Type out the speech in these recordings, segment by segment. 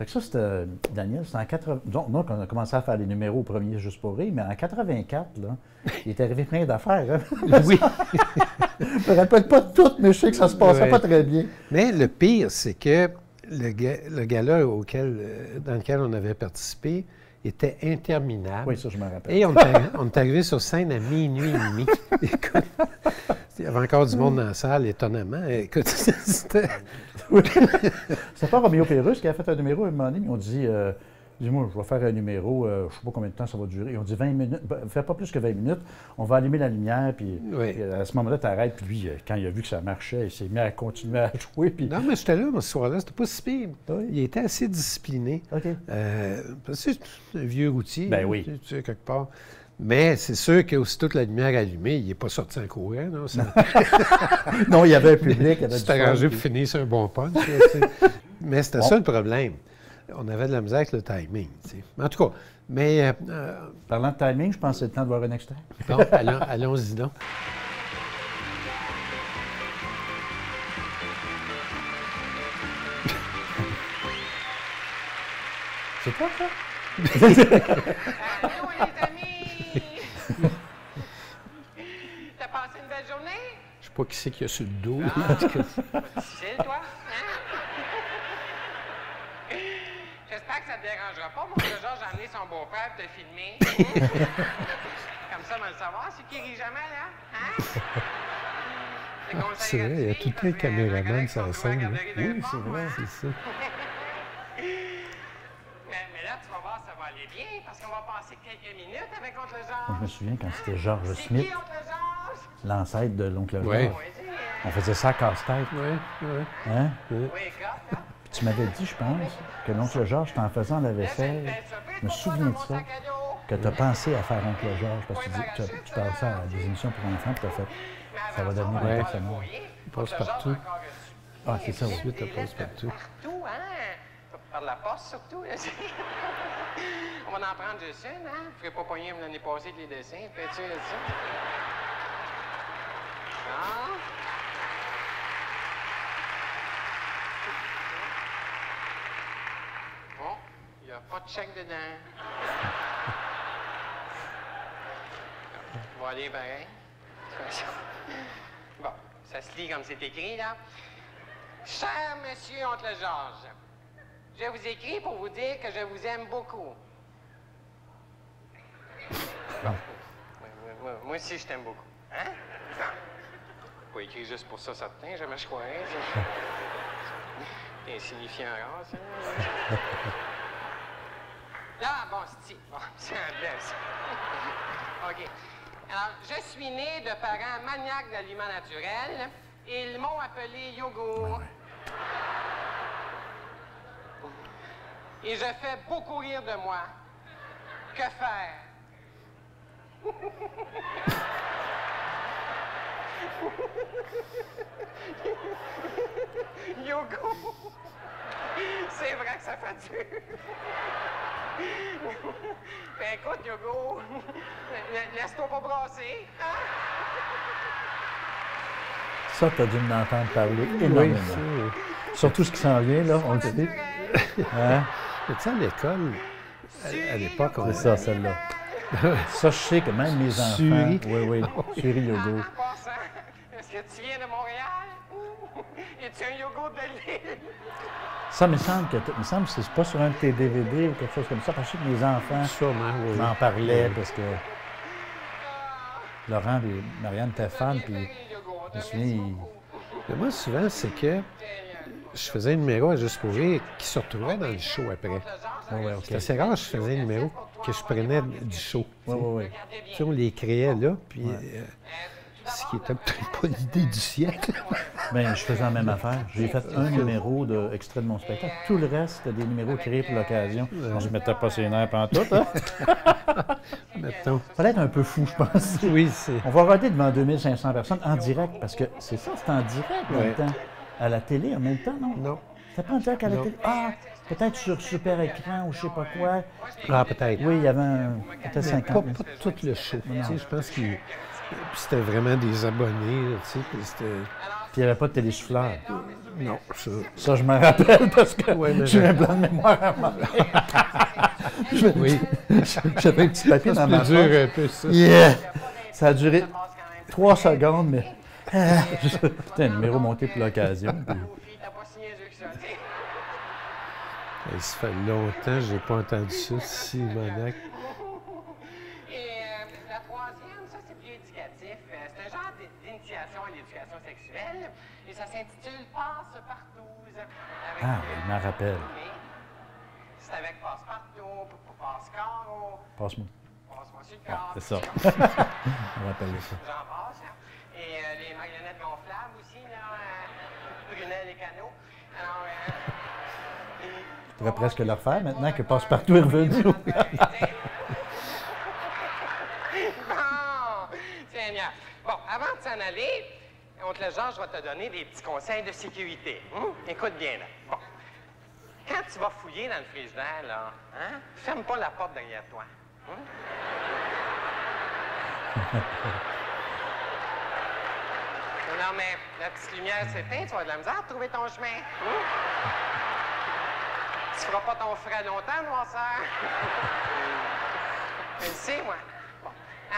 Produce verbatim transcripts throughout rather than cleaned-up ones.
Fait que ça, c'était, Daniel, c'était en quatre-vingt... Donc, donc, on a commencé à faire les numéros au premier Juste pour rire, mais en quatre-vingt-quatre, là, il est arrivé plein d'affaires. Hein? Oui! Je ne me rappelle pas toutes, mais je sais que ça ne se passait ouais. pas très bien. Mais le pire, c'est que le, ga le gala auquel, dans lequel on avait participé était interminable. Oui, ça, je me rappelle. Et on, on est arrivé sur scène à minuit et demi. Écoute, il y avait encore du monde dans la salle, étonnamment. Écoute, c'était... C'est pas Roméo Pérusse qui a fait un numéro à un moment donné, mais on dit euh, « Dis-moi, je vais faire un numéro, euh, je ne sais pas combien de temps ça va durer. » Et on dit « vingt minutes, ben, fais pas plus que vingt minutes, on va allumer la lumière, puis, oui. puis à ce moment-là, tu arrêtes. » Puis lui, quand il a vu que ça marchait, il s'est mis à continuer à jouer. Puis... Non, mais j'étais là, ce soir-là, c'était pas si pire. Oui. Il était assez discipliné. Okay. Euh, c'est un vieux routier, ben, oui. tu, tu sais, quelque part. Mais c'est sûr qu'aussitôt que la lumière allumée, il n'est pas sorti en courant. Non, non, il y avait un public. Il s'est arrangé pour finir sur un bon punch. Mais c'était bon. Ça le problème. On avait de la misère avec le timing. Tu sais. En tout cas, mais... Euh, parlant de timing, je pense que c'est le temps de voir un extrait. Bon, allons, allons-y donc. C'est quoi ça? Allô, les amis! T'as passé une belle journée? Je sais pas qui c'est qu'il y a sur le dos. Ah, c'est toi, hein? J'espère que ça te dérangera pas. Mon Georges a amené son beau-père pour te filmer. Comme ça, on va le savoir. C'est qui rit jamais, là? Hein? Ah, c'est vrai, il y a tout un caméraman sur la scène. Oui, c'est vrai, c'est ça. Parce qu'on va passer quelques minutes avec Oncle Georges. Je me souviens quand c'était Georges Smith, l'ancêtre de l'Oncle Georges. Oui. On faisait ça à casse-tête. Oui, oui. Hein? Oui. Puis tu m'avais dit, je pense, que l'Oncle Georges, en faisant la vaisselle, je me souviens de ça, que tu as pensé à faire Oncle Georges, parce que tu, tu parles ça à des émissions pour enfants, puis tu as fait, ça va devenir un personnage. Il passe partout. Ah, c'est ça, ensuite, il passe partout. Partout, hein? Par la poste, surtout. On va en prendre juste une, hein? Je ne ferai pas pogner l'année passée avec les dessins. Fais-tu ça? Non? Bon, il n'y a pas de chèque dedans. On va aller pareil. Bon, ça se lit comme c'est écrit, là. Cher monsieur Oncle Georges, je vous écris pour vous dire que je vous aime beaucoup. Bon. Moi, moi aussi, je t'aime beaucoup. Hein? Non. Pas écrit juste pour ça, certain. Jamais je croirais. T'es insignifiant, hein, ça. Là, bon, c'est bon, c'est un bleu, ça. OK. Alors, je suis né de parents maniaques d'aliments naturels. Ils m'ont appelé yogourt. Et je fais beaucoup rire de moi. Que faire? Yogo! C'est vrai que ça fait dur. Ben écoute, Yogo, laisse-toi pas brasser. Hein? Ça, t'as dû m'entendre parler énormément. Oui, surtout ce qui s'en vient, là, on le sait. Hein? Tu sais, à l'école, à, à l'époque, on... C'est ça, celle-là. Ça, je sais que même mes enfants... Suri. Oui, oui, Suri Yogo. En passant, est-ce que tu viens de Montréal? Es-tu un yogourt de l'île? Ça, me semble que me semble que c'est pas sur un de tes D V D ou quelque chose comme ça, parce que mes enfants oui. m'en parlaient, oui. parce que... Laurent et Marianne étaient fans, puis je me souviens... Il... Moi, souvent, c'est que... Je faisais un numéro à Juste pour rire qui se retrouvait dans le show après. Oh, ouais, okay. C'était assez rare, je faisais un numéro que je prenais du show. Ouais, ouais, ouais. On les créait là, puis ouais. euh, ce qui n'était peut-être pas l'idée du siècle. Bien, je faisais la même affaire. J'ai fait un numéro de, extrait de mon spectacle. Tout le reste, c'était des numéros créés pour l'occasion. Euh... Je ne mettais pas ses nerfs pantoute, hein? Mettons. Ça fallait être un peu fou, je pense. Oui, c'est... On va regarder devant deux mille cinq cents personnes en direct, parce que c'est ça, c'est en direct ouais. en même temps. À la télé en même temps, non? Non. C'était pas en direct à la non. télé? Ah, peut-être sur super écran ou je sais pas quoi. Ah, peut-être. Oui, il y avait un... peut-être cinquante. Pas, pas tout le show. Je pense qu'il C'était vraiment des abonnés, tu sais, puis c'était... Puis il n'y avait pas de télésouffleur. Non, ça... Ça, je me rappelle, parce que ouais, j'ai un blanc de mémoire à moi. je... Oui. J'avais un petit papier dans ma poche. Un peu, ça. Yeah. Ça a duré trois secondes, mais... Putain, le numéro monté pour l'occasion. Puis... Ça fait longtemps que je n'ai pas entendu ça, Simonac. Et ça s'intitule Passe-partout. Ah, il m'en rappelle. C'est avec Passe-partout, Passe-caro. Passe-moi. Passe-moi sur le corps. C'est ça. On rappelle ça. J'en passe. Et euh, les marionnettes gonflables aussi, là. Euh, Brunel et Cano. Alors. Euh, et, je pourrais presque le refaire maintenant que Passe-partout est revenu. Bon, Seigneur. Bon, avant de s'en aller. Oncle Georges va te donner des petits conseils de sécurité. Hum? Écoute bien, là. Bon. Quand tu vas fouiller dans le frigidaire, là, hein, ferme pas la porte derrière toi. Hum? Non, mais la petite lumière s'éteint, tu vas de la misère à trouver ton chemin. Hum? Tu feras pas ton frais longtemps, noirceur. Tu le sais, moi.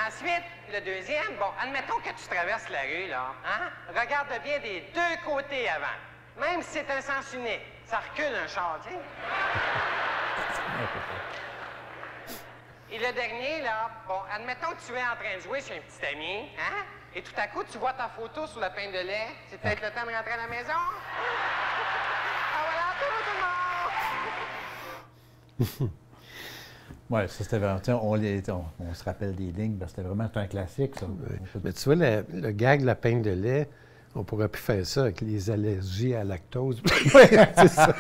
Ensuite, le deuxième, bon, admettons que tu traverses la rue, là, hein? Regarde bien des deux côtés avant. Même si c'est un sens unique, ça recule un char, tu sais? Et le dernier, là, bon, admettons que tu es en train de jouer chez un petit ami, hein? Et tout à coup, tu vois ta photo sur la pinte de lait. C'est peut-être le temps de rentrer à la maison? Ah, voilà, tout le monde! Oui, ça c'était vraiment. On, les, on, on se rappelle des lignes, parce que c'était vraiment un classique, ça. Oui. Peut... Mais tu vois, la, le gag de la pinte de lait, on pourrait plus faire ça avec les allergies à la lactose. C'est ça.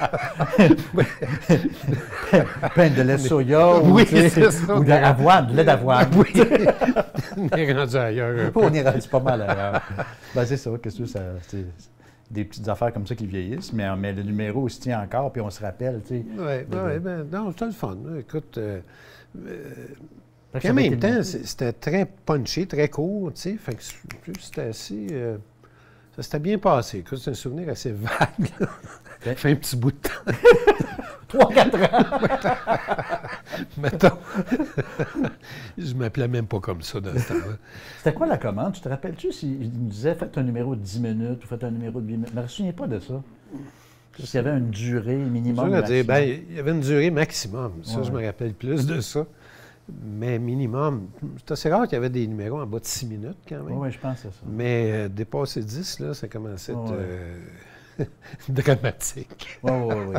Pinte de lait soya, oui, ou, ça, ou d'avoine, de lait d'avoine. Oui. On est rendu ailleurs. On est rendu pas mal ailleurs. Ben, c'est ça, qu'est-ce que ça. C'est... des petites affaires comme ça qui vieillissent, mais, mais le numéro se tient encore, puis on se rappelle, tu sais. Oui, de... ouais, ben, non, c'était le fun. Écoute, euh, euh, puis en même temps, c'était très punché, très court, tu sais, fait que c'était assez... Euh, ça s'était bien passé. Écoute, c'est un souvenir assez vague, là. Okay. Fait un petit bout de temps. Trois, quatre ans! Mettons. Je m'appelais même pas comme ça dans ce temps-là. C'était quoi la commande? Tu te rappelles-tu s'il nous disait « Faites un numéro de dix minutes » ou « Faites un numéro de huit minutes ». Je ne me souviens pas de ça. S'il y avait une durée minimum. Je veux dire, ben, il y avait une durée maximum. Ça, ouais. Je me rappelle plus de ça. Mais minimum, c'est assez rare qu'il y avait des numéros en bas de six minutes quand même. Oui, je pense à ça. Mais euh, dépasser dix, là, ça commençait à être... Ouais. Euh... dramatique. Oui, oui, oui,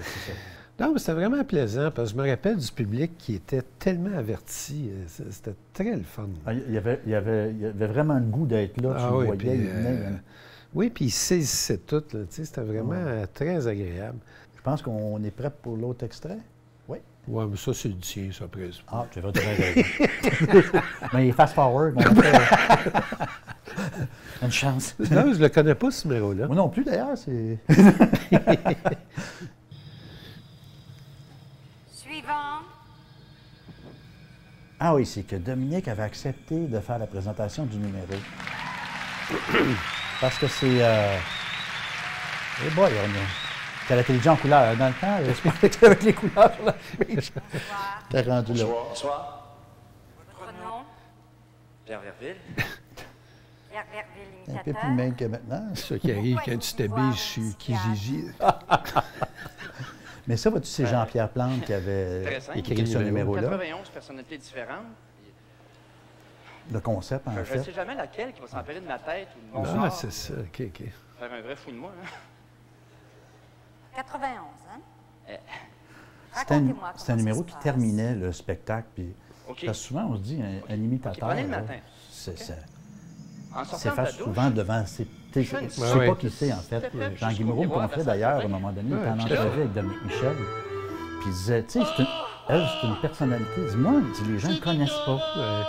c'est ça. Non, mais c'était vraiment plaisant, parce que je me rappelle du public qui était tellement averti. C'était très le fun. Ah, il, y avait, il, y avait, il y avait vraiment le goût d'être là, ah, tu oui, le voyais. Puis, il venait, euh, oui, puis ils saisissaient tout, là, tu sais, c'était vraiment ouais. très agréable. Je pense qu'on est prêt pour l'autre extrait? Oui. Oui, mais ça, c'est du tien, ça, presque. Ah, tu vas te dire. Mais il est fast-forward, mon frère. Une chance. Non, je le connais pas, ce numéro-là. Moi non plus, d'ailleurs, c'est... Suivant. Ah oui, c'est que Dominique avait accepté de faire la présentation du numéro. Parce que c'est... Euh... Eh boy, on a... l'intelligence en couleur. Dans le temps, je avec les couleurs sur la chemise. T'as rendu là. Bonsoir. Bonsoir. Votre nom? Pierre Verville. Un peu plus maigre que maintenant. C'est ça qui arrive quand tu t'habilles, je suis Kijiji. Mais ça, vois-tu, c'est Jean-Pierre Plante qui avait écrit ce numéro-là. quatre-vingt-onze personnalités différentes. Le concept, en fait. Je ne sais jamais laquelle qui va s'emparer de ma tête ou de mon sort. Ah, c'est ça. OK, OK. Faire un vrai fou de moi. quatre-vingt-onze, hein? C'était un numéro qui terminait le spectacle. Parce que souvent, on se dit un imitateur. Prenez le matin. C'est ça. C'est fait souvent devant ses... Je ne sais oui. pas qui c'est, en fait. Jean Guy Moreau me confiait d'ailleurs, à un moment donné, oui, il était en entrevue avec Dominique Michel. Puis il disait, tu sais, une... elle, c'est une personnalité. Il dit, moi, les gens ne connaissent pas. Euh...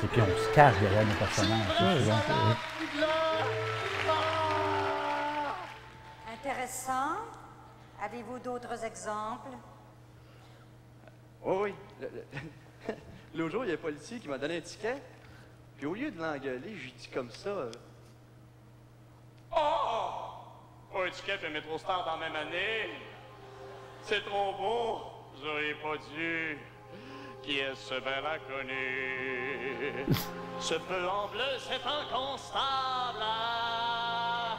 C'est puis on se cache derrière nos personnages. Oui, oui. Intéressant. Avez-vous d'autres exemples? Oui, oui. L'autre jour, il y a un policier qui m'a donné un ticket. Puis au lieu de l'engueuler, j'ai dit comme ça. Euh... Oh! Pas étiquette et Métro Star dans la même année. C'est trop beau. Vous auriez pas dû. Qui est ce bel inconnu? Ce peu en bleu, c'est inconstable. Ah!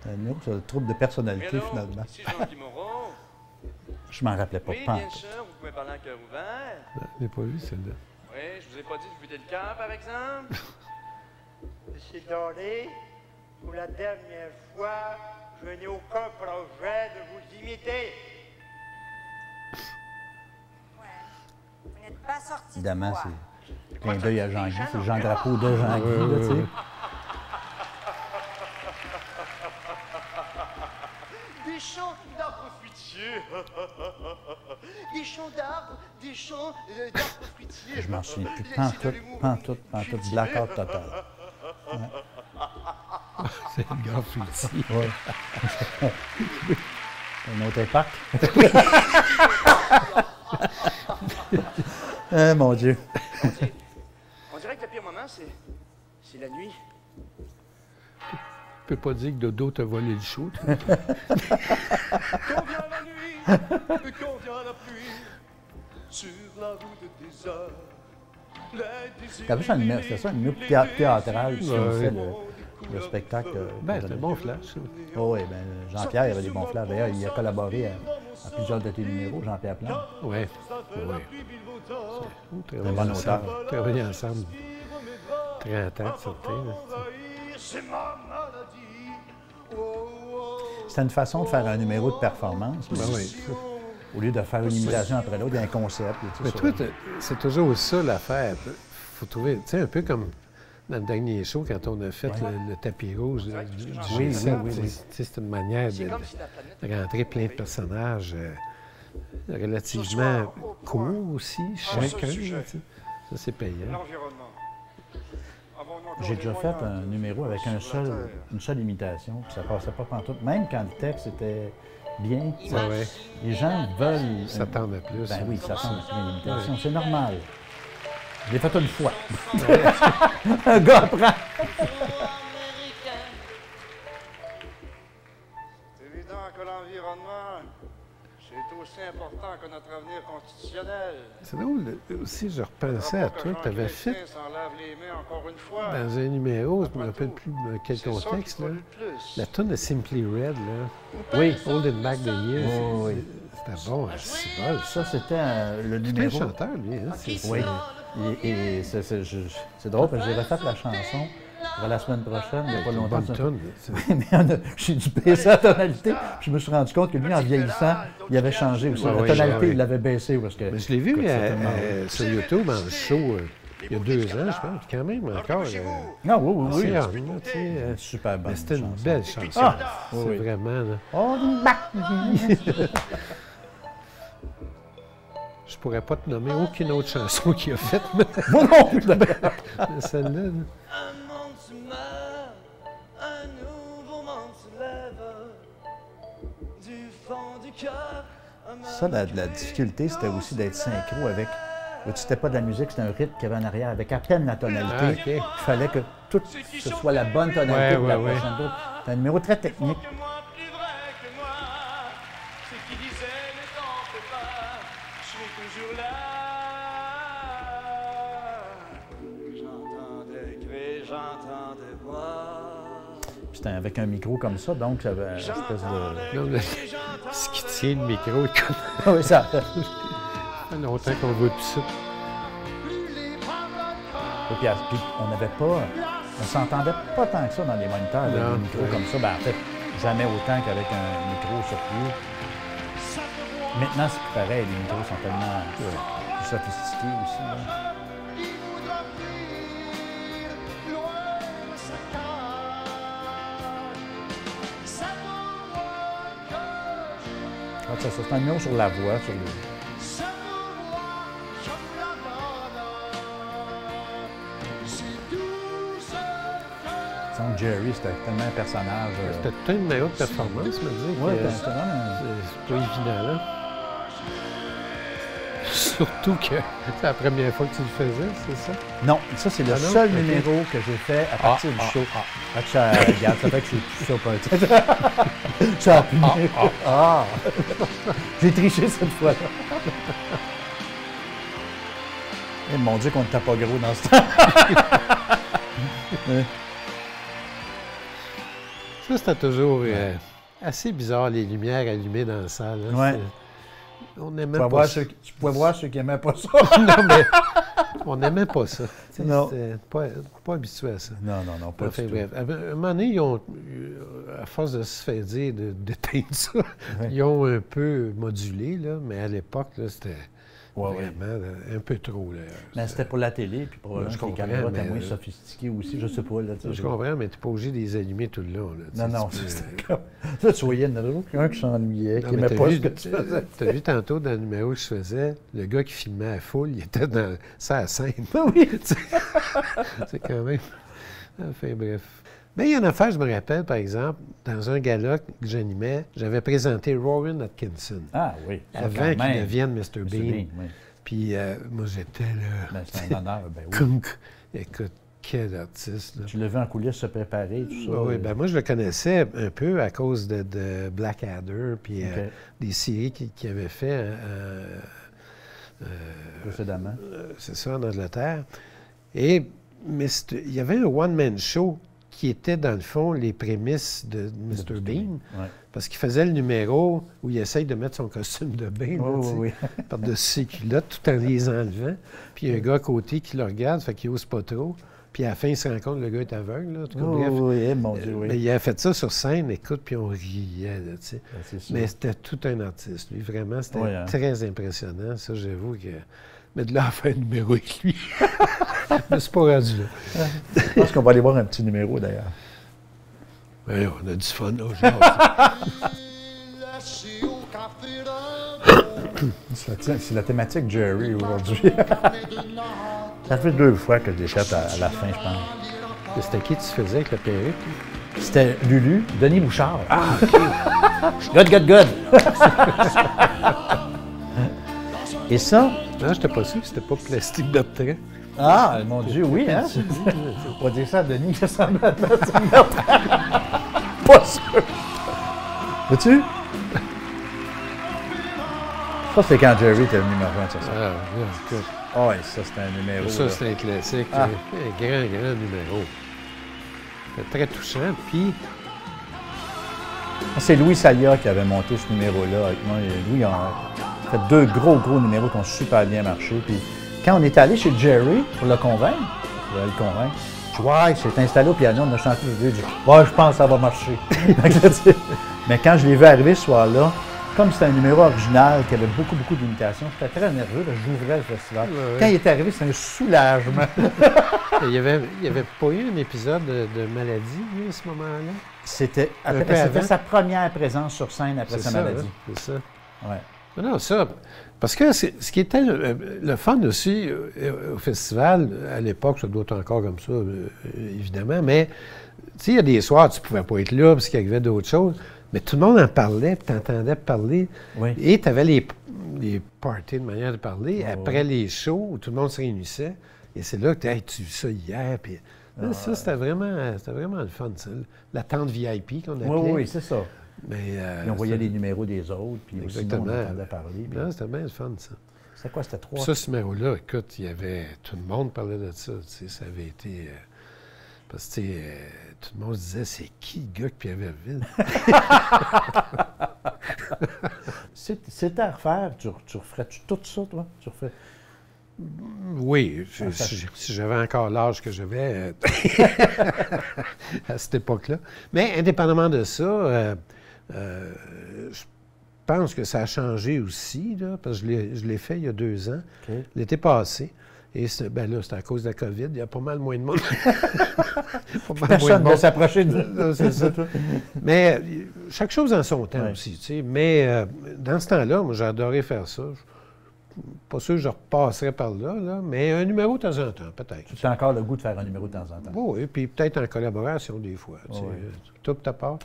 T'as une autre, le trouble de personnalité, hello, finalement. Ici Jean Guy Moreau. Je m'en rappelais pas. Oui, bien pas. Sûr, vous pouvez parler en cœur ouvert. Je l'ai pas vu, celle-là. Oui, je vous ai pas dit de buter le cœur, par exemple. Monsieur Doré, pour la dernière fois, je n'ai aucun projet de vous imiter. Ouais. Vous n'êtes pas sorti. Évidemment, c'est clin d'œil à Jean Guy. C'est Jean Drapeau de Jean Guy, là, tu sais. Des chants d'arbres fruitiers. Des chants d'arbres, des chants d'arbres fruitiers. Je m'en souviens plus. Pantoute, pantoute, pantoute, blackout total. Ouais. C'est une grande fruitier. Ouais. Un autre impact. Ah, mon Dieu. On dirait, on dirait que le pire moment, c'est la nuit. Je peux pas dire que Dodo t'a volé le shoot. Quand vient la nuit, quand vient la pluie, sur la route des désert, les c'était ça, une minute théâtrale si on fait le, le spectacle. Ben, c'était un bon flash. Oh, oui, ben, Jean-Pierre, il avait des bons flashs. D'ailleurs, il a collaboré à, à plusieurs de tes numéros, Jean-Pierre Plante. Oui, oui. C'est un bon auteur. Travailler ensemble, trente ans, certains. C'est ma maladie. Oh, oh, c'était une façon de faire un numéro de performance. Ben oui. Au lieu de faire une imitation après l'autre, il y a un concept. Mais toi, c'est toujours ça l'affaire. Faut trouver, tu sais, un peu comme dans le dernier show, quand on a fait ouais. le, le tapis rouge du G sept. Oui, oui. C'est une manière de, de rentrer plein de personnages euh, relativement courts aussi, chacun. Ça, c'est payant. J'ai déjà fait un numéro avec un seul, une seule imitation, puis ça passait pas pantoute. Même quand le texte était bien, ça, ouais. les gens veulent... s'attendre à plus. Ben oui, ça s'attendent à une imitation, c'est normal. Je l'ai fait une fois. Un gars prend. C'est évident que l'environnement, c'est aussi important que notre avenir constitutionnel. C'est drôle, aussi, je repensais à toi, tu avais fait dans un numéro, je ne me rappelle plus dans quel contexte, là, la toune de Simply Red, là. Oui, Holding Back the Years. Oh, oui. C'était bon, c'est bon. Ça, c'était euh, le numéro. C'est un chanteur, lui. Hein, oui, et, et c'est drôle parce que j'ai refait la chanson. Pour la semaine prochaine, il n'y a pas longtemps. Une tonne, oui, mais j'ai dû baisser la tonalité. Je me suis rendu compte que lui, en vieillissant, il avait changé aussi. Oui, la tonalité, oui. Il l'avait baissée. Parce que, mais je l'ai vu mais euh, sur YouTube en show euh, il y a deux ans, je pense, quand même encore. Euh, non, oui, oui, oui. Euh, super bonne. C'était une belle chanson. Ah, oui, c'est oui. Vraiment. Là. Oh, je pourrais pas te nommer aucune autre chanson qu'il a faite. Moi non plus. Celle-là. Ça, la, la difficulté, c'était aussi d'être synchro avec... C'était pas de la musique, c'était un rythme qu'il y avait en arrière, avec à peine la tonalité. Ah, okay. Il fallait que tout ce soit la bonne tonalité pour ouais, ouais, la prochaine ouais. C'est un numéro très technique. C'était avec un micro comme ça, donc ça avait une espèce de... Non, le... Ce qui tient le micro est comme... Ah oui, ça... Ça fait longtemps qu'on voit plus ça. Et puis, on n'avait pas... On s'entendait pas tant que ça dans les moniteurs, avec des micros ouais. comme ça. Ben, en fait, jamais autant qu'avec un micro sur pied. Maintenant, c'est plus pareil, les micros sont tellement euh, plus sophistiqués aussi. Là. Ça, ça c'est un numéro sur la voix, sur le... Son Jerry, c'était tellement un personnage... Euh... C'était tout une meilleure performance, me dire. Oui, c'est pas évident, là. surtout que c'est la première fois que tu le faisais, c'est ça? Non, ça, c'est le ah seul okay. numéro que j'ai fait à partir ah, du show. Ah, ah. Ça, regarde, ça fait que c'est ça, pas un ça a pu ah, ah, ah. J'ai triché cette fois-là. Et mon Dieu qu'on n'était pas gros dans ce temps. Ça, c'était toujours euh, assez bizarre, les lumières allumées dans la salle. Hein, ouais. On aimait pas ça. Qui... Tu pouvais voir ceux qui n'aimaient pas ça. Non, mais on n'aimait pas ça. Non. Pas, pas habitué à ça. Non, non, non, pas enfin, du bref. Tout. À un moment donné, ils ont, à force de se faire dire de, de teindre ça, ouais. ils ont un peu modulé, là, mais à l'époque, c'était ouais, vraiment ouais. un peu trop. Là, mais c'était pour la télé, puis pour ouais, je les caméras étaient moins sophistiquées aussi, je sais pas. Là, je comprends, mais tu n'es pas obligé de les allumer tout le long. Là, non, non, c'était comme... Là, tu voyais, il y en avait aucun qui s'ennuyait, qui n'aimait pas ce que tu faisais. Tu as vu tantôt dans le numéro que je faisais, le gars qui filmait la foule, il était dans sa scène. Oui! C'est quand même... Enfin, bref. Mais il y a une affaire, je me rappelle, par exemple, dans un gala que j'animais, j'avais présenté Rowan Atkinson. Ah oui. Avant qu'il devienne mister Bean. Bean oui. Puis euh, moi, j'étais là. Ben, c'est un honneur, ben oui. Écoute, quel artiste, là. Tu l'as vu en coulisses se préparer, tout ça. Ben, oui, ben moi, je le connaissais un peu à cause de, de Blackadder, puis okay. euh, des séries qu'il qui avait fait euh, euh, précédemment. Euh, c'est ça, en Angleterre. Et mais il y avait un one-man show qui était, dans le fond, les prémices de mister Bean, ouais. parce qu'il faisait le numéro où il essaye de mettre son costume de bain oh, oui, oui. par-dessus ses culottes, tout en les enlevant. Puis il y a un gars à côté qui le regarde, fait qu'il n'ose pas trop. Puis à la fin, il se rend compte que le gars est aveugle. Là, tout oh, oui, oui, mon Dieu, oui. Mais il a fait ça sur scène, écoute, puis on riait, là, tu sais. Ben, mais c'était tout un artiste, lui. Vraiment, c'était ouais, hein. très impressionnant, ça, j'avoue que... Mais de là à faire un numéro avec lui. Mais c'est pas rendu là. Je pense qu'on va aller voir un petit numéro d'ailleurs. Oui, on a du fun là aujourd'hui. C'est la thématique Jerry aujourd'hui. Ça fait deux fois que je l'ai faite à, à la fin, je pense. C'était qui tu faisais avec la perruque? C'était Lulu, Denis Bouchard. Ah, OK. God, God, God. Et ça? Non, je n'étais pas sûr que c'était pas plastique d'Optrin. Ah, mon Dieu, oui, hein? On va dire ça à Denis, ça ressemble à plastique d'Optrin. Pas sûr. Vois-tu? Ça, c'est quand Jerry était venu me rejoindre sur ça. Ah, oui, écoute. Ah, oh, ça, c'était un numéro. Ça, c'était un classique. Ah. Un grand, grand numéro. C'était très touchant, puis... C'est Louis Salia qui avait monté ce numéro-là avec moi. Louis en... fait deux gros, gros numéros qui ont super bien marché. Puis quand on est allé chez Jerry pour le convaincre, pour le convaincre, ouais, il s'est installé au piano, on a chanté les deux, j'ai dit « Ouais, je pense que ça va marcher. » Mais quand je l'ai vu arriver ce soir-là, comme c'était un numéro original, qu'il y avait beaucoup, beaucoup d'imitations, j'étais très nerveux, j'ouvrais le festival. Oui. Quand il est arrivé, c'est un soulagement. Il n'y avait, avait pas eu un épisode de, de maladie, lui, à ce moment-là? C'était sa première présence sur scène après sa ça, maladie. Hein? C'est ça. Ouais. Non, ça, parce que ce qui était le, le fun aussi euh, au festival, à l'époque, ça doit être encore comme ça, euh, évidemment, mais il y a des soirs, tu pouvais pas être là parce qu'il arrivait d'autres choses, mais tout le monde en parlait, tu entendais parler, oui. et tu avais les, les parties de manière de parler, oh, après oui. les shows, où tout le monde se réunissait, et c'est là que hey, tu as vu ça hier, puis ah, ça, c'était vraiment, c'était vraiment le fun, ça, la tente V I P qu'on appelait. Oui, oui, c'est ça. Mais, euh, puis on voyait les numéros des autres, puis exactement. Sinon, on entendait parler. Puis... C'était bien le fun, ça. C'était quoi, c'était trois? Ça, ce numéro-là, écoute, il y avait... Tout le monde parlait de ça, tu sais, ça avait été... Euh... Parce que, tu sais, euh, tout le monde se disait, c'est qui le gars que Pierre Verville? C'était à refaire, tu, tu referais-tu tout ça, toi? Tu referais... Oui, je, si, si j'avais encore l'âge que j'avais euh, à cette époque-là. Mais indépendamment de ça... Euh, Euh, je pense que ça a changé aussi, là, parce que je l'ai fait il y a deux ans, okay. l'été passé. Et ben là, c'est à cause de la COVID, il y a pas mal moins de monde. pas mal personne ne s'approcher de... Non, c'est ça. Mais chaque chose en son temps ouais. aussi, tu sais. Mais euh, dans ce temps-là, moi, j'ai adoré faire ça. Pas sûr que je repasserais par là, là, mais un numéro de temps en temps, peut-être. Tu as encore le goût de faire un numéro de temps en temps. Oui, puis peut-être en collaboration des fois, tu sais. Tout à part.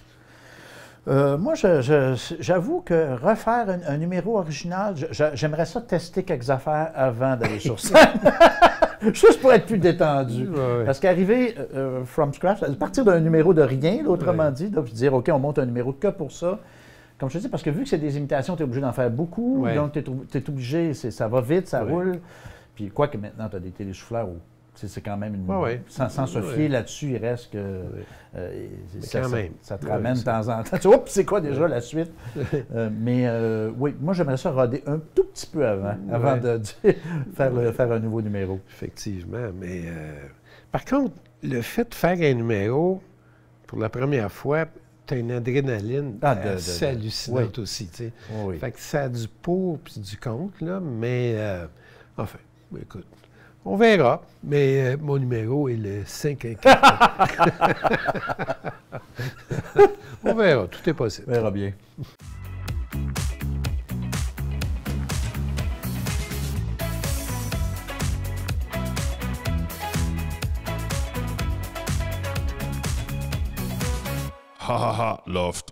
Euh, moi, j'avoue que refaire un, un numéro original, j'aimerais ça tester quelques affaires avant d'aller sur scène. Juste pour être plus détendu. Oui, oui. Parce qu'arriver euh, from scratch, partir d'un numéro de rien, autrement oui. dit, de dire, OK, on monte un numéro que pour ça. Comme je te dis, parce que vu que c'est des imitations, tu es obligé d'en faire beaucoup. Oui. Donc, tu es, es obligé, ça va vite, ça oui. roule. Puis, quoi que maintenant, tu as des télésouffleurs où c'est quand même une. Oui, oui. Sans, sans se fier oui. là-dessus, il reste que. Oui. Euh, ça, quand ça, même. Ça te ramène oui, de temps en temps. Tu vois, c'est quoi déjà oui. la suite? euh, mais euh, oui, moi, j'aimerais ça roder un tout petit peu avant, oui. avant de dire, faire, le, faire un nouveau numéro. Effectivement. Mais euh, par contre, le fait de faire un numéro pour la première fois, tu as une adrénaline ah, de, assez de, de, hallucinante oui. aussi. Tu sais. Oui. Fait que ça a du pour puis du contre, là, mais euh, enfin, écoute. On verra, mais euh, mon numéro est le cinq un quatre. On verra, tout est possible. On verra bien. Ha ha ha, Loft.